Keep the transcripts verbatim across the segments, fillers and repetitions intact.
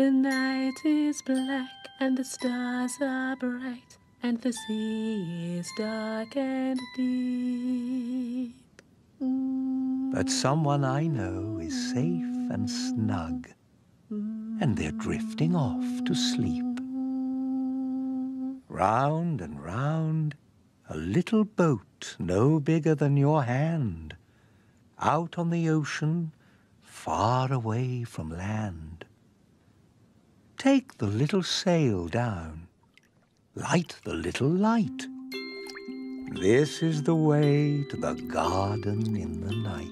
The night is black and the stars are bright, and the sea is dark and deep. But someone I know is safe and snug, and they're drifting off to sleep. Round and round, a little boat no bigger than your hand, out on the ocean, far away from land. Take the little sail down, light the little light. This is the way to the garden in the night.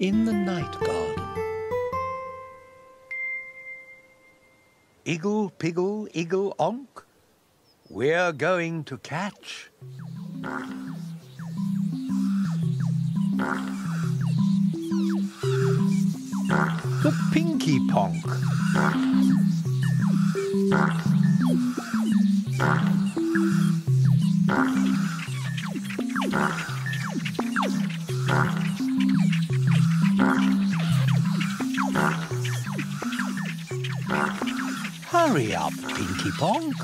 In the Night Garden. Iggle Piggle, Iggle Onk, we're going to catch the Pinky Ponk. Hurry up, Pinky Ponk.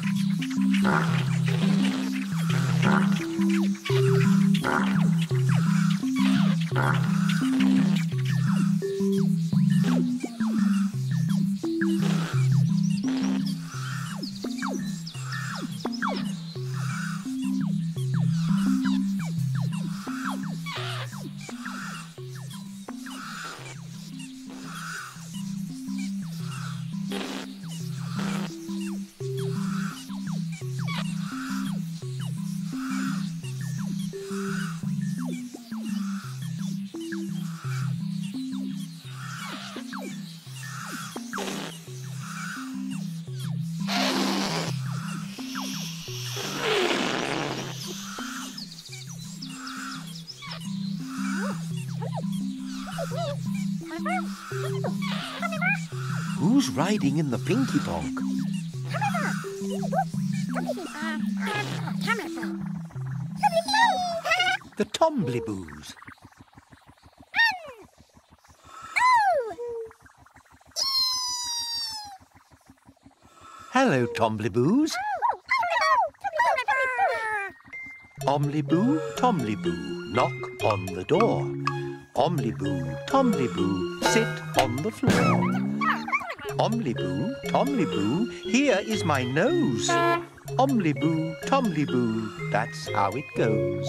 Who's riding in the Pinky Ponk? The Tombliboos. Hello, Tombliboos. Omliboo, Tomliboo, knock on the door. Omliboo, Tomliboo, sit on the floor. Omliboo, Tomliboo, here is my nose. Omliboo, Tomliboo, that's how it goes.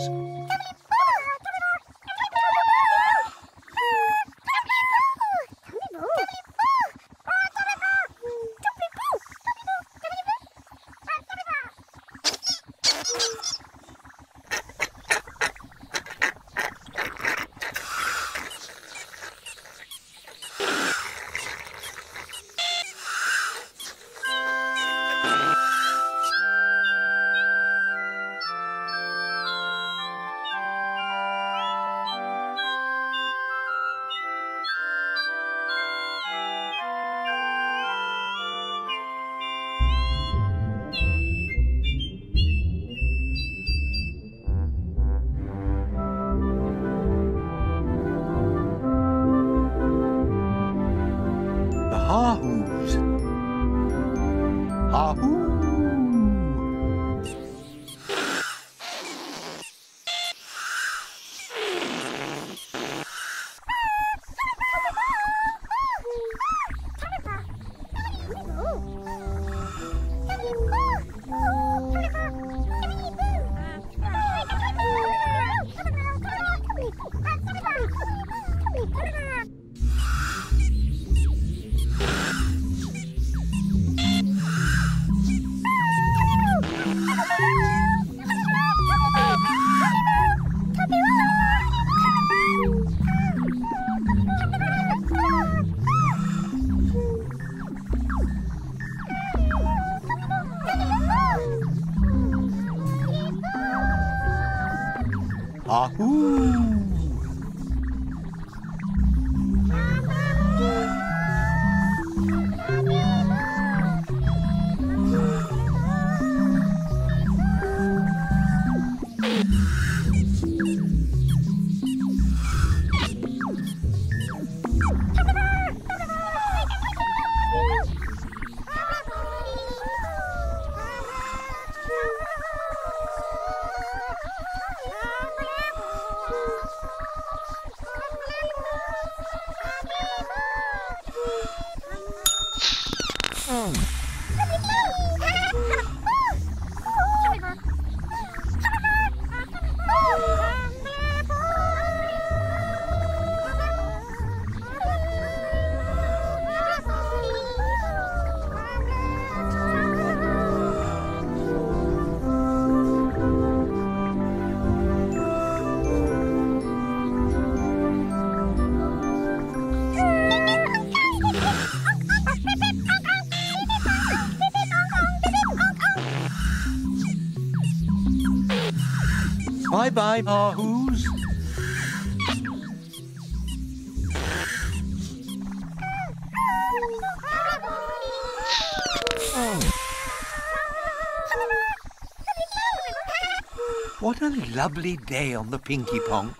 Ahoo! Bye-bye, Mahoos. Oh. What a lovely day on the Pinky Ponk.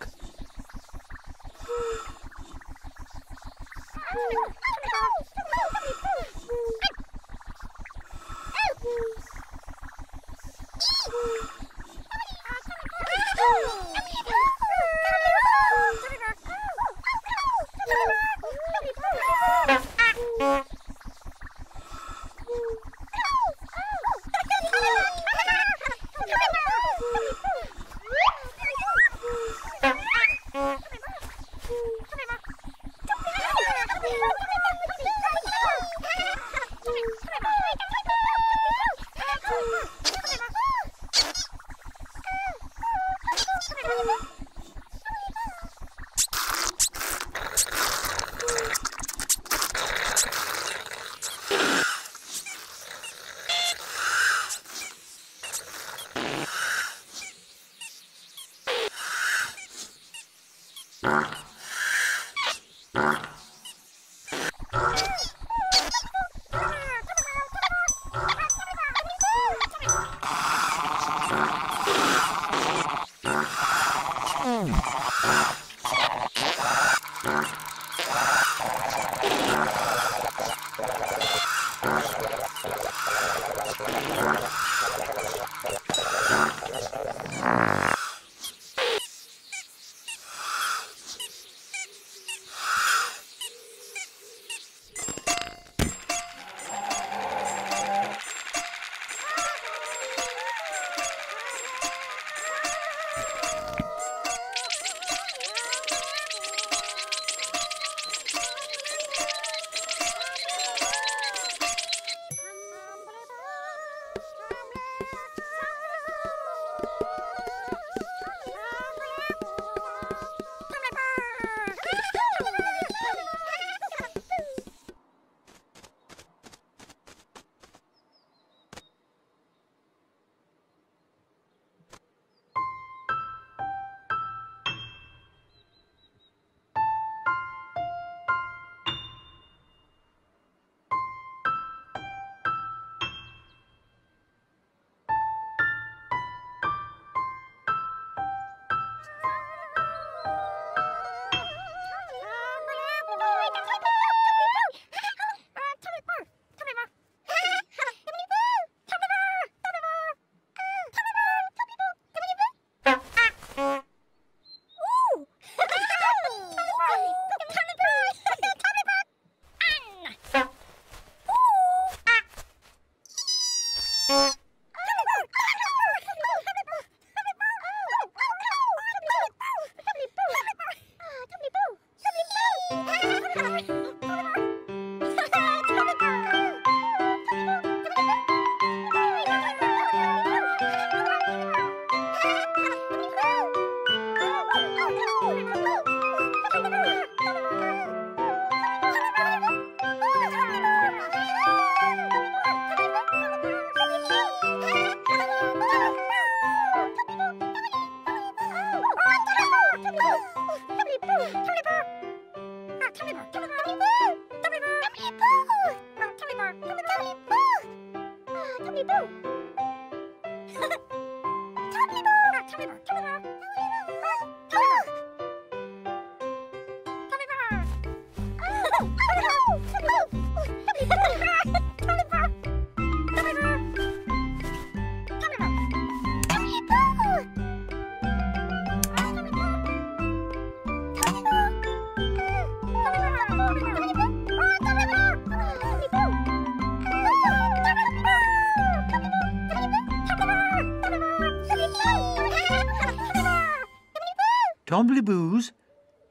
Tombliboos,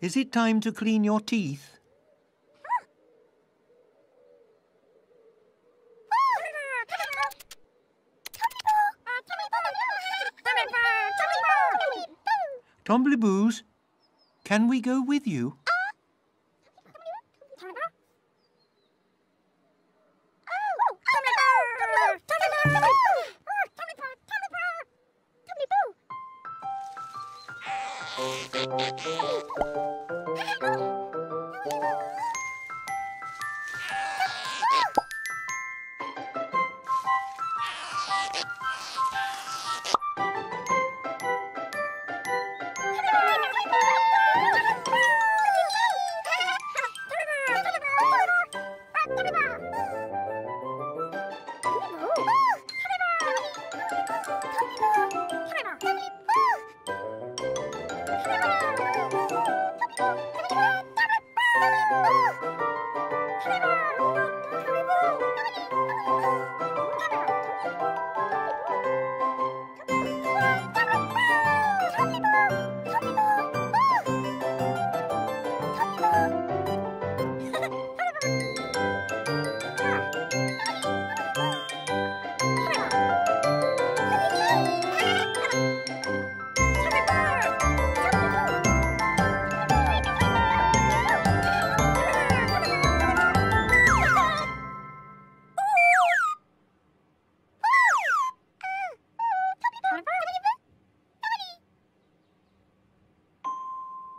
is it time to clean your teeth? Tombliboos, can we go with you?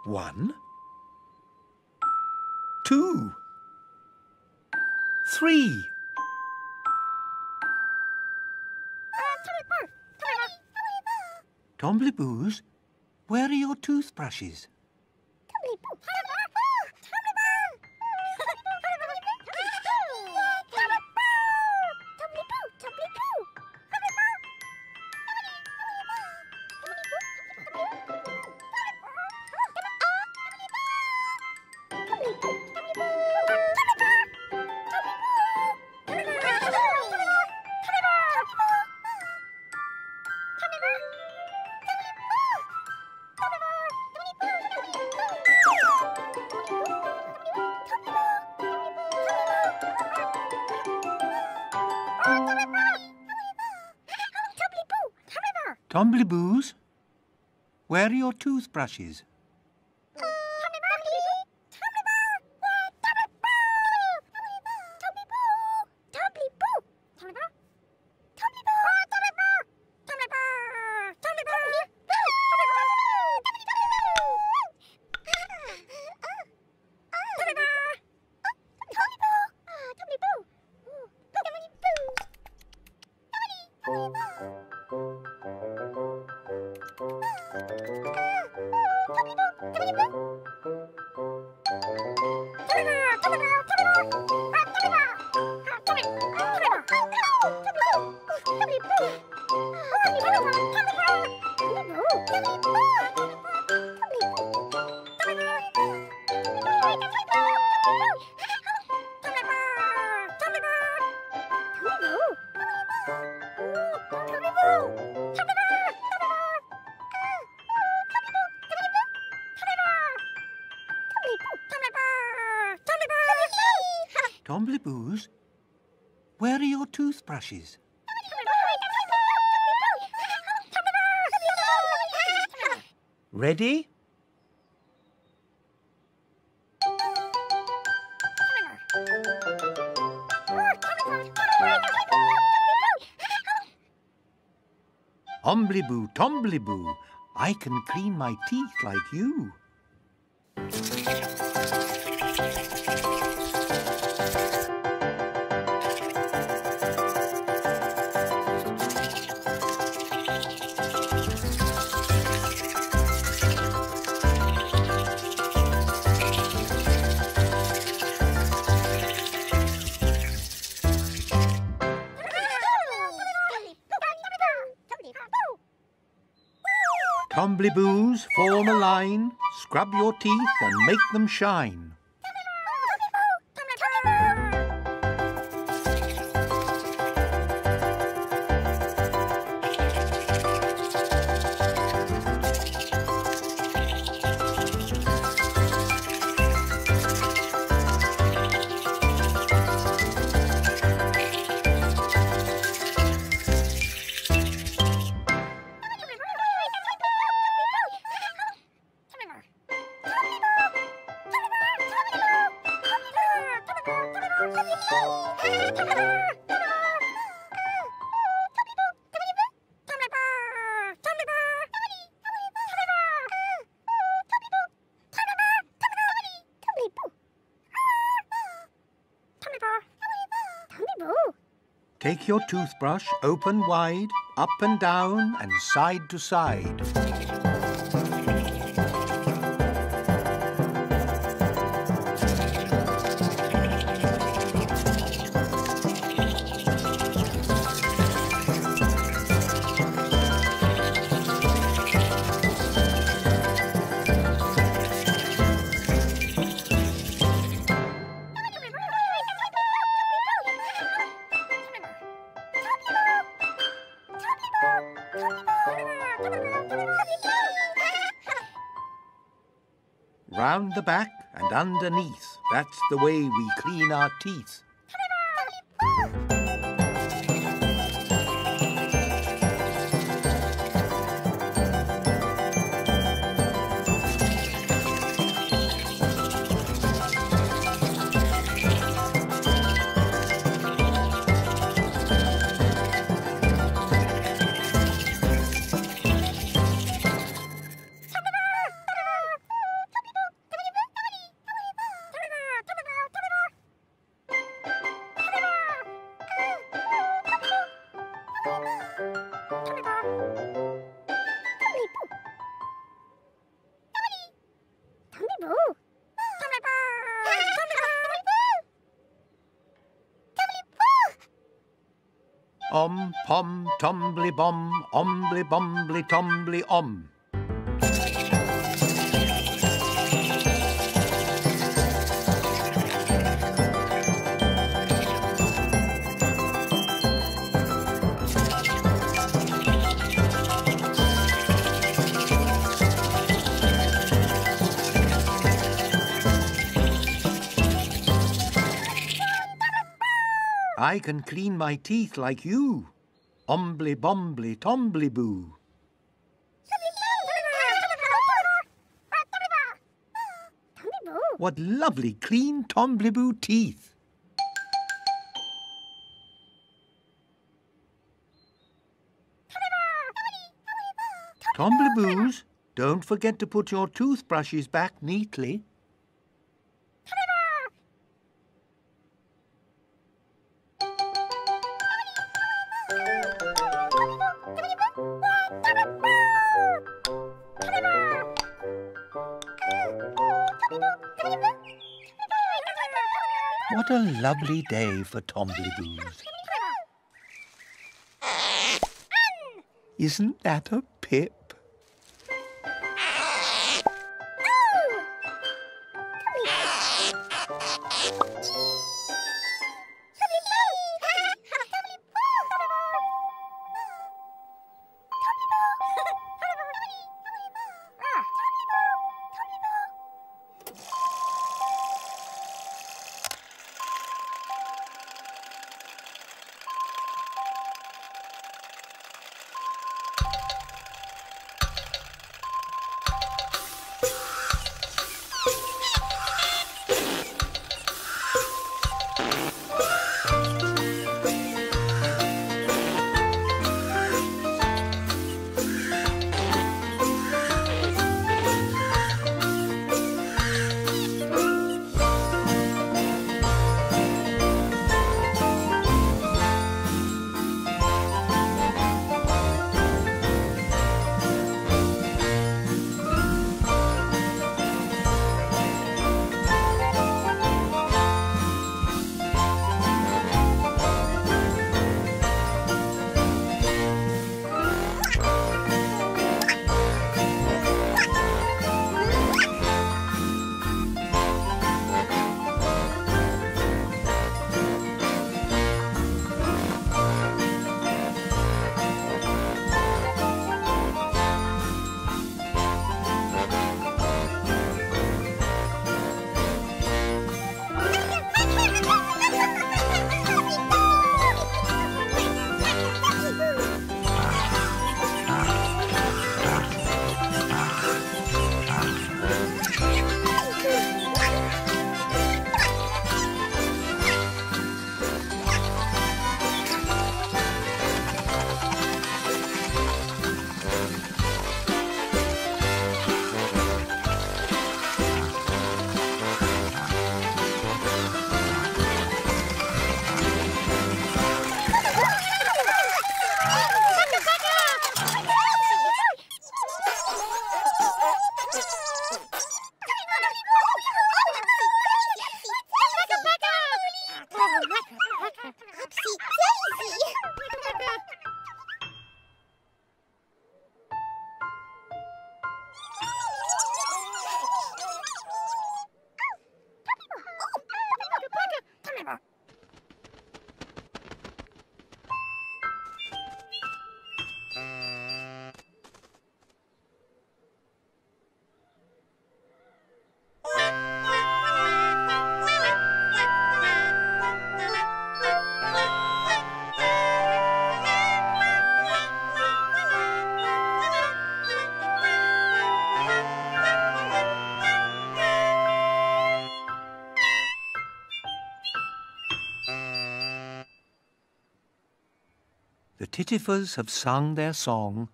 One, two, three. Tombliboos, where are your toothbrushes? Tombliboos, where are your toothbrushes? Tombliboos, where are your toothbrushes? Ready? Ombliboo, Tombliboo, I can clean my teeth like you. Tumbliboos, form a line, scrub your teeth and make them shine. Take your toothbrush open wide, up and down and side to side. Round the back and underneath. That's the way we clean our teeth. Om, pom, tombly bom, ombly bombly tombly om. I can clean my teeth like you. Ombly bombly tombly boo. What lovely clean Tombliboo teeth. Tomblyboos, don't forget to put your toothbrushes back neatly. What a lovely day for Tombliboos. Isn't that a pip? titifers have sung their song.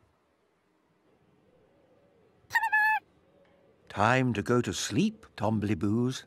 Time to go to sleep, Tombliboos.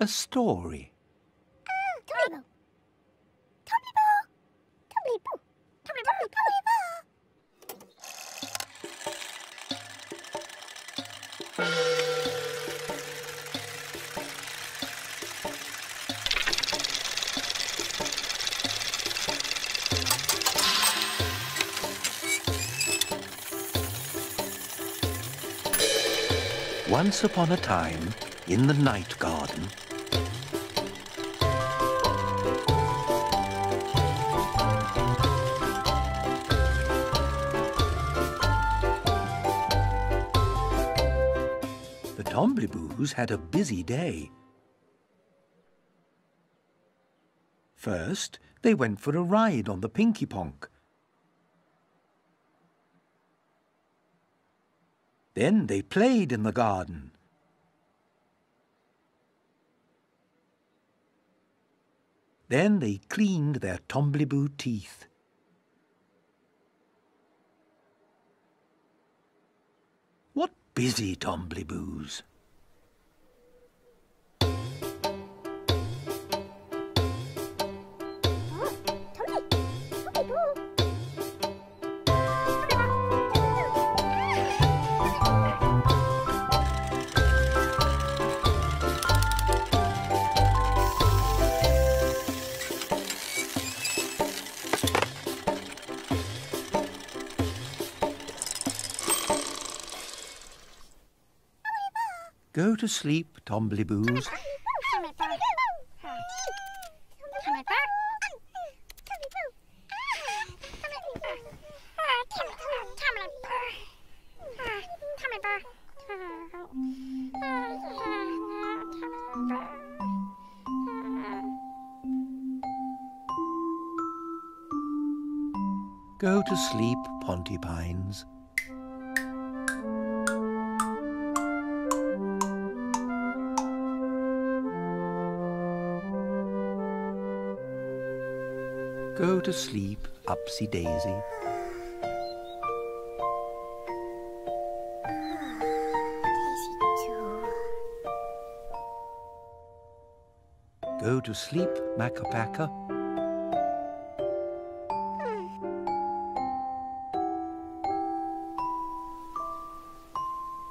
A story. Once upon a time, in the night garden. The Tombliboos had a busy day. First, they went for a ride on the Pinky Ponk. Then they played in the garden. Then they cleaned their Tombliboo teeth. What busy Tombliboos! Go to sleep, Tombliboos. Go to sleep, Pontypines. Go to sleep, Upsy Daisy. Daisy Jo. Go to sleep, Macapaca.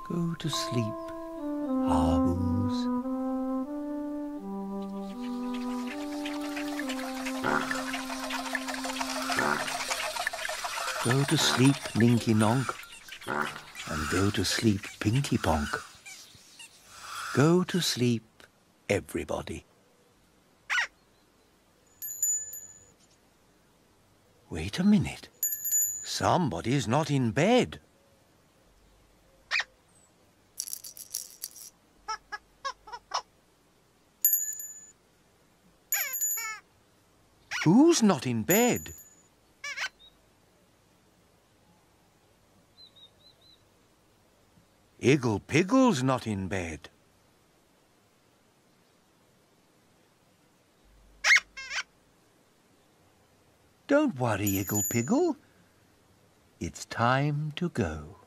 Go to sleep, Mahoos. Go to sleep, Ninky Nonk, and go to sleep, Pinky Ponk. Go to sleep, everybody. Wait a minute. Somebody's not in bed. Who's not in bed? Iggle Piggle's not in bed. Don't worry, Iggle Piggle. It's time to go.